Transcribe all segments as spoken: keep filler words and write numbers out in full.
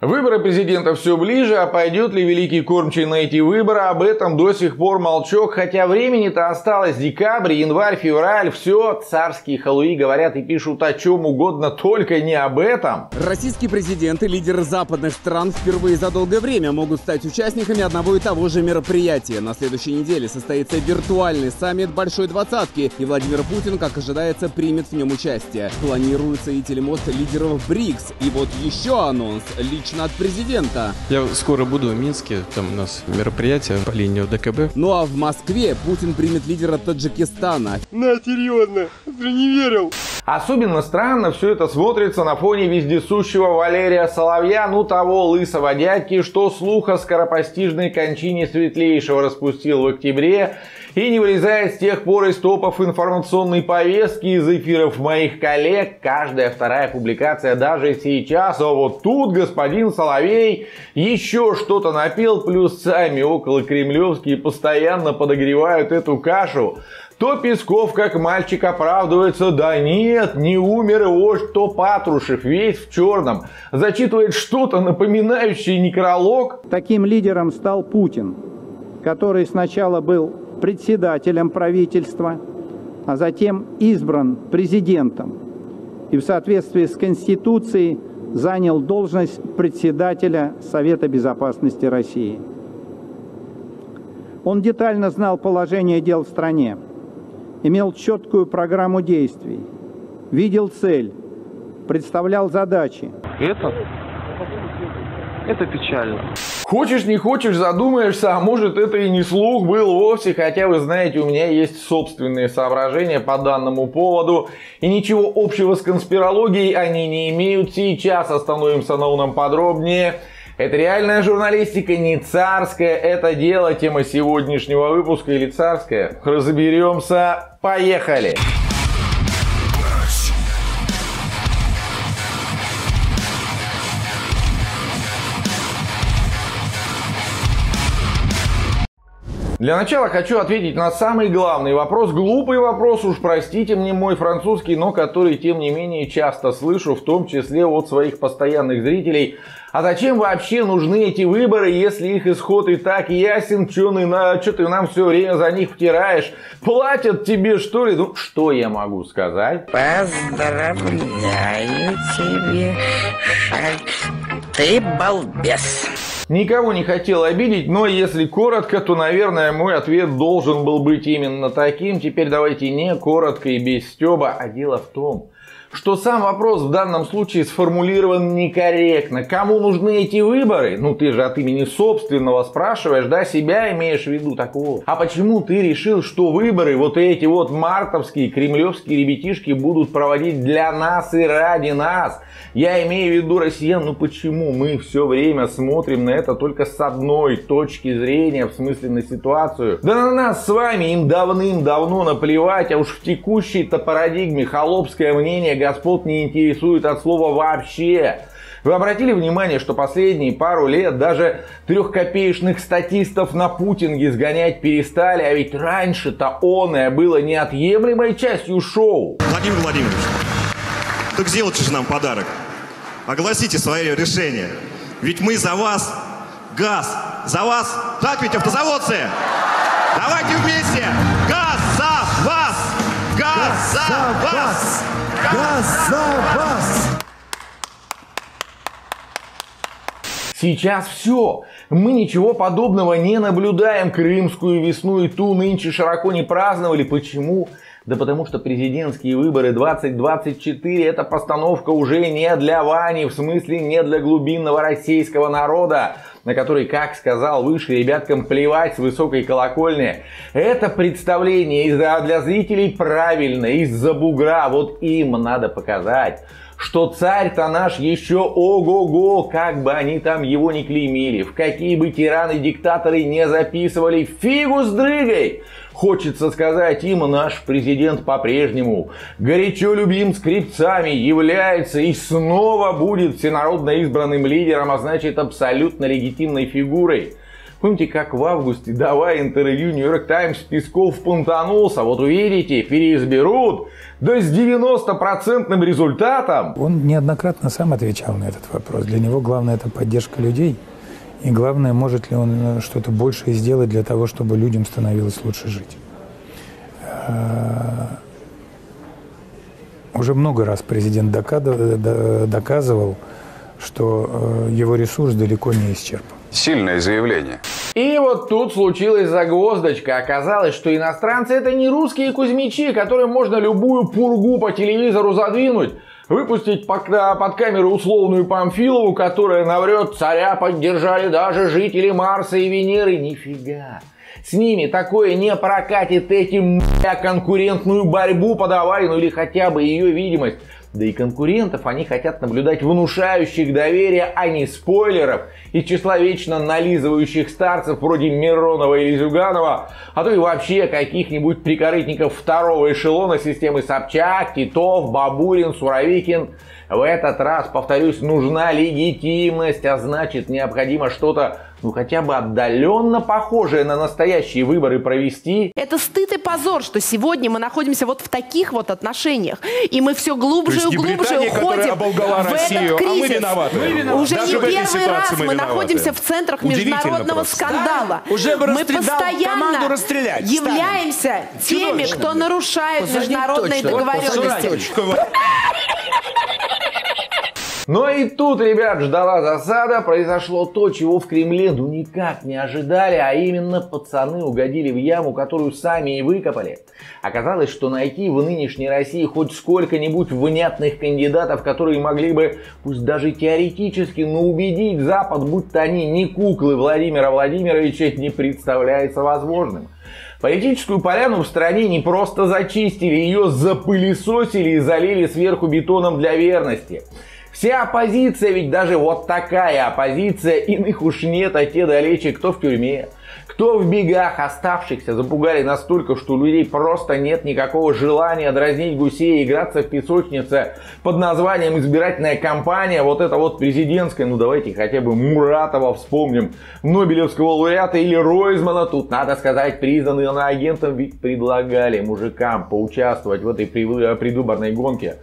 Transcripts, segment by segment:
Выборы президента все ближе, а пойдет ли великий кормчий на эти выборы, об этом до сих пор молчок, хотя времени-то осталось декабрь, январь, февраль, все, царские халуи говорят и пишут о чем угодно, только не об этом. Российский президент и лидер западных стран впервые за долгое время могут стать участниками одного и того же мероприятия. На следующей неделе состоится виртуальный саммит Большой Двадцатки, и Владимир Путин, как ожидается, примет в нем участие. Планируется и телемост лидеров БРИКС, и вот еще анонс лично от президента. Я скоро буду в Минске, там у нас мероприятие по линии ДКБ. Ну а в Москве Путин примет лидера Таджикистана. На, серьезно, ты не верил. Особенно странно все это смотрится на фоне вездесущего Валерия Соловья, ну того лысого дядьки, что слух о скоропостижной кончине Светлейшего распустил в октябре и не вылезает с тех пор из топов информационной повестки, из эфиров моих коллег. Каждая вторая публикация даже сейчас, а вот тут господин Соловей еще что-то напел, плюс сами около кремлевские постоянно подогревают эту кашу. То Песков как мальчик оправдывается, да нет, не умер, и ось, то Патрушев весь в черном зачитывает что-то напоминающее некролог. Таким лидером стал Путин, который сначала был председателем правительства, а затем избран президентом и в соответствии с Конституцией занял должность председателя Совета Безопасности России. Он детально знал положение дел в стране, имел четкую программу действий, видел цель, представлял задачи. Это, это печально. Хочешь, не хочешь, задумаешься, а может это и не слух был вовсе, хотя вы знаете, у меня есть собственные соображения по данному поводу, и ничего общего с конспирологией они не имеют. Сейчас остановимся на уном подробнее. Это реальная журналистика, не царская, это дело, тема сегодняшнего выпуска, или царская. Разберемся, поехали! Для начала хочу ответить на самый главный вопрос, глупый вопрос, уж простите мне мой французский, но который, тем не менее, часто слышу, в том числе от своих постоянных зрителей. А зачем вообще нужны эти выборы, если их исход и так ясен, чё ты нам все время за них втираешь? Платят тебе, что ли? Ну, что я могу сказать? Поздравляю тебя, Шаль, ты балбес. Никого не хотел обидеть, но если коротко, то, наверное, мой ответ должен был быть именно таким. Теперь давайте не коротко и без стёба, а дело в том, что сам вопрос в данном случае сформулирован некорректно. Кому нужны эти выборы? Ну ты же от имени собственного спрашиваешь, да, себя имеешь в виду такого. А почему ты решил, что выборы вот эти вот мартовские, кремлевские ребятишки будут проводить для нас и ради нас? Я имею в виду россиян, ну почему мы все время смотрим на это только с одной точки зрения, в смысле на ситуацию? Да на нас с вами им давным-давно наплевать, а уж в текущей-то парадигме холопское мнение господ не интересует от слова вообще. Вы обратили внимание, что последние пару лет даже трехкопеечных статистов на путинге сгонять перестали, а ведь раньше-то оное было неотъемлемой частью шоу. Владимир Владимирович, так сделайте же нам подарок. Огласите свое решение. Ведь мы за вас газ. За вас. Так ведь, автозаводцы? Давайте вместе. Газ за вас. Газ за вас. Газ за вас. Сейчас все. Мы ничего подобного не наблюдаем. Крымскую весну и ту нынче широко не праздновали. Почему? Да потому что президентские выборы двадцать двадцать четыре это постановка уже не для Вани, в смысле не для глубинного российского народа, на который, как сказал выше, ребяткам плевать с высокой колокольни. Это представление для зрителей правильно, из-за бугра, вот им надо показать, что царь-то наш еще ого-го, как бы они там его не клеймили, в какие бы тираны-диктаторы не записывали, фигу с дрыгой! Хочется сказать им, наш президент по-прежнему горячо любим скрипцами, является и снова будет всенародно избранным лидером, а значит абсолютно легитимной фигурой. Помните, как в августе, давая интервью Нью-Йорк Таймс, Песков понтанулся? Вот увидите, переизберут, да с девяностопроцентным результатом. Он неоднократно сам отвечал на этот вопрос. Для него главное – это поддержка людей. И главное, может ли он что-то большее сделать для того, чтобы людям становилось лучше жить. Уже много раз президент доказывал, что его ресурс далеко не исчерпан. Сильное заявление. И вот тут случилась загвоздочка. Оказалось, что иностранцы — это не русские кузьмичи, которым можно любую пургу по телевизору задвинуть, выпустить под камеру условную Памфилову, которая наврет: царя поддержали даже жители Марса и Венеры. Нифига. С ними такое не прокатит, этим конкурентную борьбу подавай, ну или хотя бы ее видимость. Да и конкурентов они хотят наблюдать внушающих доверия, а не спойлеров и тщесловечно нализывающих старцев вроде Миронова или Зюганова, а то и вообще каких-нибудь прикорытников второго эшелона системы Собчак, Титов, Бабурин, Суровикин. В этот раз, повторюсь, нужна легитимность, а значит, необходимо что-то, ну, хотя бы отдаленно похожее на настоящие выборы провести. Это стыд и позор, что сегодня мы находимся вот в таких вот отношениях. И мы все глубже и глубже уходим в Россию, этот кризис. А мы виноваты. Мы виноваты. Уже даже не первый раз мы, мы находимся в центрах международного просто. скандала. Да, уже бы мы постоянно являемся Ставим. теми, Чудовищно. кто нарушает Позорник международные точно. договоренности. Но и тут, ребят, ждала засада, произошло то, чего в Кремле ну никак не ожидали, а именно пацаны угодили в яму, которую сами и выкопали. Оказалось, что найти в нынешней России хоть сколько-нибудь внятных кандидатов, которые могли бы, пусть даже теоретически, но убедить Запад, будто они не куклы Владимира Владимировича, не представляется возможным. Политическую поляну в стране не просто зачистили, ее запылесосили и залили сверху бетоном для верности. Вся оппозиция, ведь даже вот такая оппозиция, иных уж нет, а те далече, кто в тюрьме, кто в бегах, оставшихся запугали настолько, что у людей просто нет никакого желания дразнить гусей и играться в песочнице под названием избирательная кампания, вот это вот президентская, ну давайте хотя бы Муратова вспомним, Нобелевского лауреата или Ройзмана, тут надо сказать, признанный агентом, ведь предлагали мужикам поучаствовать в этой предвыборной гонке.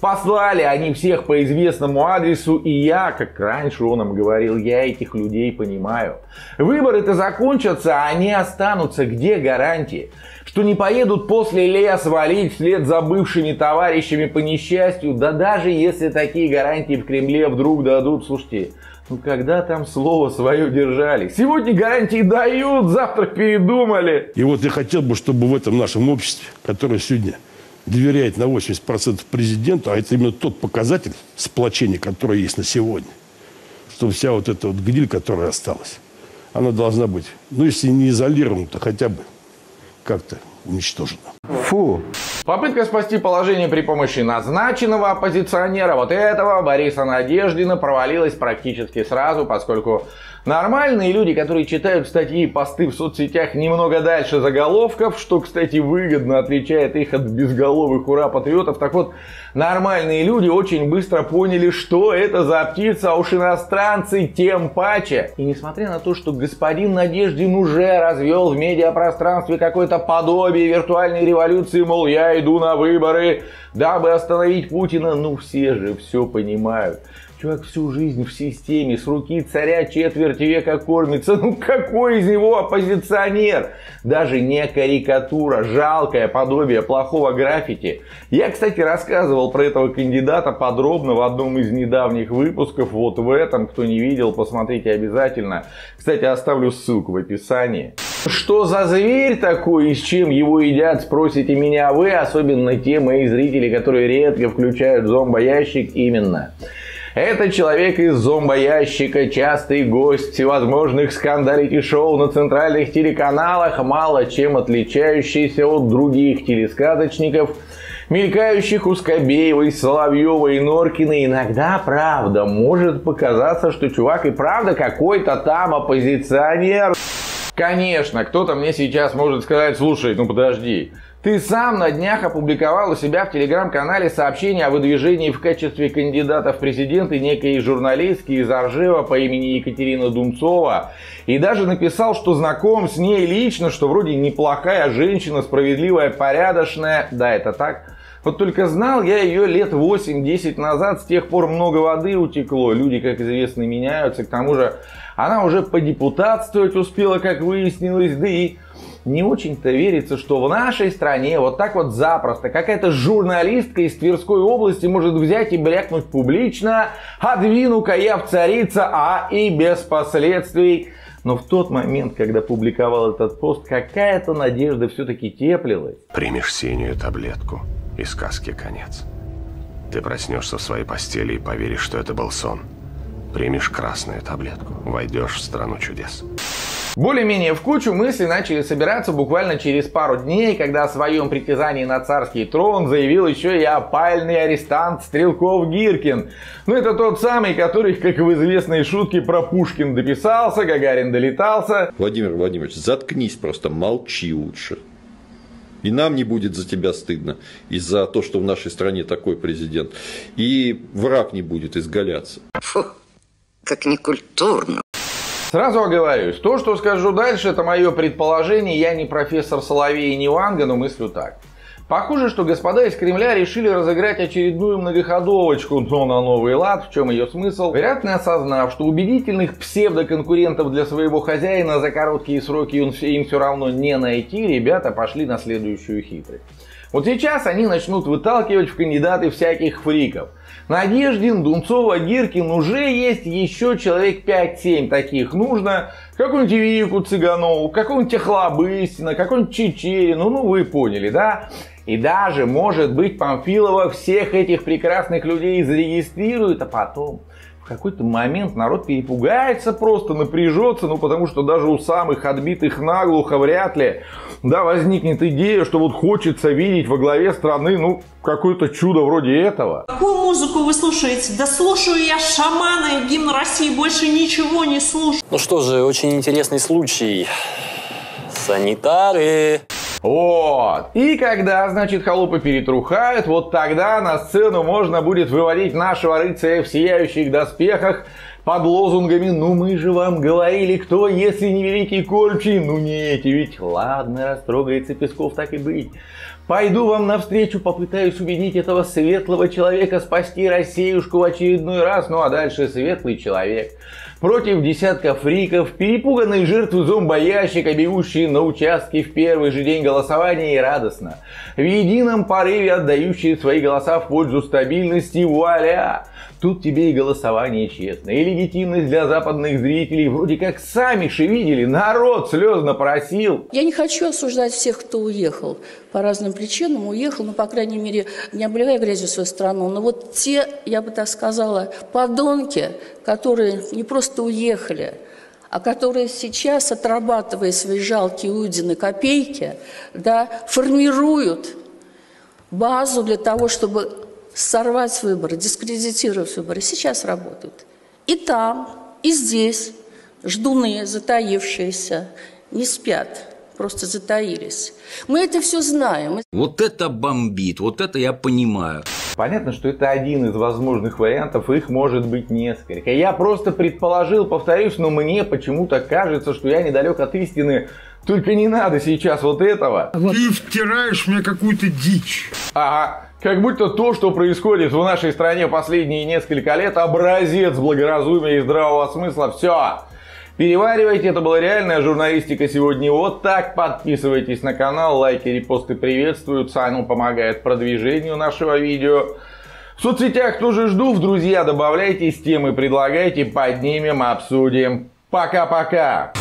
Послали они всех по известному адресу, и я, как раньше он им говорил, я этих людей понимаю. Выборы-то закончатся, а они останутся. Где гарантии, что не поедут после лес валить вслед за бывшими товарищами по несчастью? Да даже если такие гарантии в Кремле вдруг дадут, слушайте, ну когда там слово свое держали? Сегодня гарантии дают, завтра передумали. И вот я хотел бы, чтобы в этом нашем обществе, которое сегодня доверяет на восемьдесят процентов президенту, а это именно тот показатель сплочения, который есть на сегодня, что вся вот эта вот гниль, которая осталась, она должна быть, ну если не изолирована, то хотя бы как-то уничтожена. Фу. Попытка спасти положение при помощи назначенного оппозиционера, вот этого, Бориса Надеждина, провалилась практически сразу, поскольку нормальные люди, которые читают статьи и посты в соцсетях немного дальше заголовков, что, кстати, выгодно отличает их от безголовых ура-патриотов, так вот, нормальные люди очень быстро поняли, что это за птица, а уж иностранцы тем паче. И несмотря на то, что господин Надеждин уже развел в медиапространстве какое-то подобие виртуальной революции, мол, я иду на выборы, дабы остановить Путина, ну все же все понимают. Чувак всю жизнь в системе, с руки царя четверть века кормится. Ну какой из него оппозиционер? Даже не карикатура, жалкое подобие плохого граффити. Я, кстати, рассказывал про этого кандидата подробно в одном из недавних выпусков. Вот в этом, кто не видел, посмотрите обязательно. Кстати, оставлю ссылку в описании. Что за зверь такой и с чем его едят, спросите меня вы, особенно те мои зрители, которые редко включают зомбоящик именно. Это человек из зомбоящика, частый гость всевозможных скандалити шоу на центральных телеканалах, мало чем отличающийся от других телесказочников, мелькающих у Скобеевой, Соловьевой и Норкиной. Иногда, правда, может показаться, что чувак и правда какой-то там оппозиционер. Конечно, кто-то мне сейчас может сказать: слушай, ну подожди, Ты сам на днях опубликовал у себя в телеграм-канале сообщение о выдвижении в качестве кандидата в президенты некой журналистки из Аржева по имени Екатерина Дунцова. И даже написал, что знаком с ней лично, что вроде неплохая женщина, справедливая, порядочная. Да, это так. Вот только знал я ее лет восемь-десять назад, с тех пор много воды утекло. Люди, как известно, меняются. К тому же она уже подепутатствовать успела, как выяснилось, да и... не очень-то верится, что в нашей стране вот так вот запросто какая-то журналистка из Тверской области может взять и брякнуть публично: «Одвину-ка я в царица», а и без последствий. Но в тот момент, когда публиковал этот пост, какая-то надежда все-таки теплилась. Примешь синюю таблетку, и сказки конец. Ты проснешься в своей постели и поверишь, что это был сон. Примешь красную таблетку, войдешь в страну чудес. Более-менее в кучу мысли начали собираться буквально через пару дней, когда о своем притязании на царский трон заявил еще и опальный арестант Стрелков Гиркин. Ну это тот самый, который, как в известной шутке, про Пушкин дописался, Гагарин долетался. Владимир Владимирович, заткнись просто, молчи лучше. И нам не будет за тебя стыдно, и за то, что в нашей стране такой президент. И враг не будет изгаляться. Фу, как некультурно. Сразу оговорюсь, то, что скажу дальше, это мое предположение, я не профессор Соловей и не Ванга, но мыслю так. Похоже, что господа из Кремля решили разыграть очередную многоходовочку, но на новый лад, в чем ее смысл, вероятно осознав, что убедительных псевдоконкурентов для своего хозяина за короткие сроки им все равно не найти, ребята пошли на следующую хитрость. Вот сейчас они начнут выталкивать в кандидаты всяких фриков. Надеждин, Дунцова, Гиркин, уже есть еще человек пять-семь таких нужно. Какую-нибудь Вику Цыганову, какую-нибудь Охлобыстина, какую-нибудь Чичерину, ну вы поняли, да? И даже, может быть, Памфилова всех этих прекрасных людей зарегистрирует, а потом... в какой-то момент народ перепугается просто, напряжется, ну потому что даже у самых отбитых наглухо вряд ли, да, возникнет идея, что вот хочется видеть во главе страны, ну, какое-то чудо вроде этого. Какую музыку вы слушаете? Да слушаю я шамана и гимн России, больше ничего не слушаю. Ну что же, очень интересный случай. Санитары... Вот. И когда, значит, холопы перетрухают, вот тогда на сцену можно будет выводить нашего рыцаря в сияющих доспехах под лозунгами: «Ну мы же вам говорили, кто, если не великий Кольчий, ну не эти ведь». Ладно, растрогается Песков, так и быть. Пойду вам навстречу, попытаюсь убедить этого светлого человека спасти Россиюшку в очередной раз. Ну а дальше светлый человек против десятка фриков, перепуганные жертвы зомбоящика, бегущие на участке в первый же день голосования и радостно, в едином порыве отдающие свои голоса в пользу стабильности. Вуаля! Тут тебе и голосование честно, и легитимность для западных зрителей. Вроде как сами же видели, народ слезно просил. Я не хочу осуждать всех, кто уехал. По разным причинам уехал, но, ну, по крайней мере, не обливая грязью свою страну. Но вот те, я бы так сказала, подонки, которые не просто уехали, а которые сейчас, отрабатывая свои жалкие удины копейки, да, формируют базу для того, чтобы сорвать выборы, дискредитировать выборы, сейчас работают. И там, и здесь ждуны, затаившиеся, не спят. Просто затаились. Мы это все знаем. Вот это бомбит, вот это я понимаю. Понятно, что это один из возможных вариантов, их может быть несколько. Я просто предположил, повторюсь, но мне почему-то кажется, что я недалек от истины. Только не надо сейчас вот этого. Ты втираешь мне какую-то дичь. Ага. Как будто то, что происходит в нашей стране последние несколько лет, образец благоразумия и здравого смысла. Все. Переваривайте, это была реальная журналистика сегодня вот так. Подписывайтесь на канал, лайки, репосты приветствуются, оно помогает продвижению нашего видео. В соцсетях тоже жду, в друзья добавляйтесь, темы предлагайте, поднимем, обсудим. Пока-пока!